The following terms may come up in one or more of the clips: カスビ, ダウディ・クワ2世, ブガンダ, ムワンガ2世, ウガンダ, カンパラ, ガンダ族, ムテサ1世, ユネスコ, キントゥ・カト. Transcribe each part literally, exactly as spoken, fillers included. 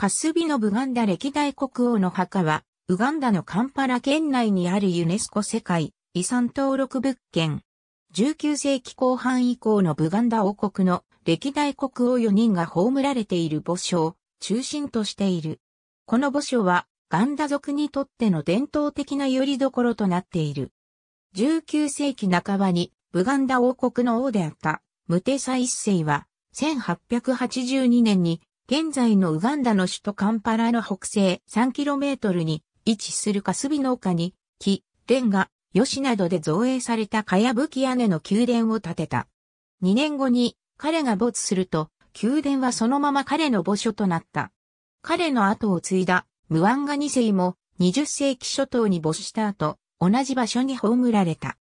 カスビのブガンダ歴代国王の墓は、ウガンダのカンパラ県内にあるユネスコ世界遺産登録物件。じゅうきゅうせいきこう半以降のブガンダ王国の歴代国王よにんが葬られている墓所を中心としている。この墓所はガンダ族にとっての伝統的な拠り所となっている。じゅうきゅうせいきなかばにブガンダ王国の王であったムテサいっせいはせんはっぴゃくはちじゅうにねんに現在のウガンダの首都カンパラの北西 さんキロメートル に位置するカスビの丘に木、レンガ、ヨシなどで造営されたかやぶき屋根の宮殿を建てた。にねんごに彼が没すると宮殿はそのまま彼の墓所となった。彼の後を継いだムワンガにせいもにじゅっせいき初頭に没した後同じ場所に葬られた。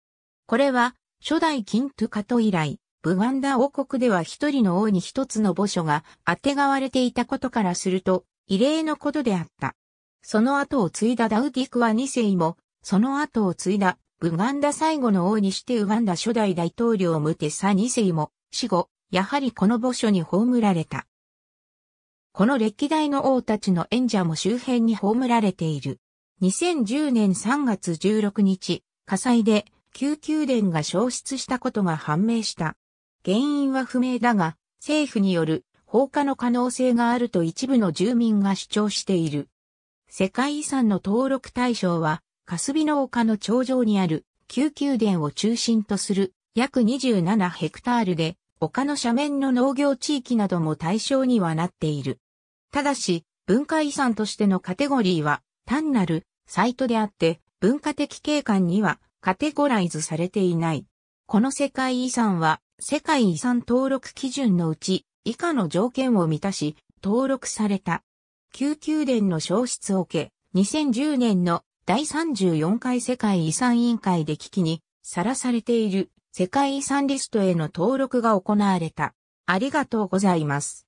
これは初代キントゥカト以来ブガンダ王国では一人の王に一つの墓所があてがわれていたことからすると異例のことであった。その後を継いだダウディクワにせいもその後を継いだブガンダ最後の王にしてウガンダ初代大統領ムテサにせいも死後、やはりこの墓所に葬られた。この歴代の王たちの縁者も周辺に葬られている。にせんじゅうねんさんがつじゅうろくにち、火災で旧宮殿が焼失したことが判明した。原因は不明だが、政府による放火の可能性があると一部の住民が主張している。世界遺産の登録対象は、カスビの丘の頂上にある旧宮殿を中心とする約にじゅうななヘクタールで丘の斜面の農業地域なども対象にはなっている。ただし文化遺産としてのカテゴリーは単なるサイトであって文化的景観にはカテゴライズされていない。この世界遺産は世界遺産登録基準のうち以下の条件を満たし登録された。旧宮殿の消失を受けにせんじゅうねんのだいさんじゅうよんかい世界遺産委員会で危機にさらされている世界遺産リストへの登録が行われた。ありがとうございます。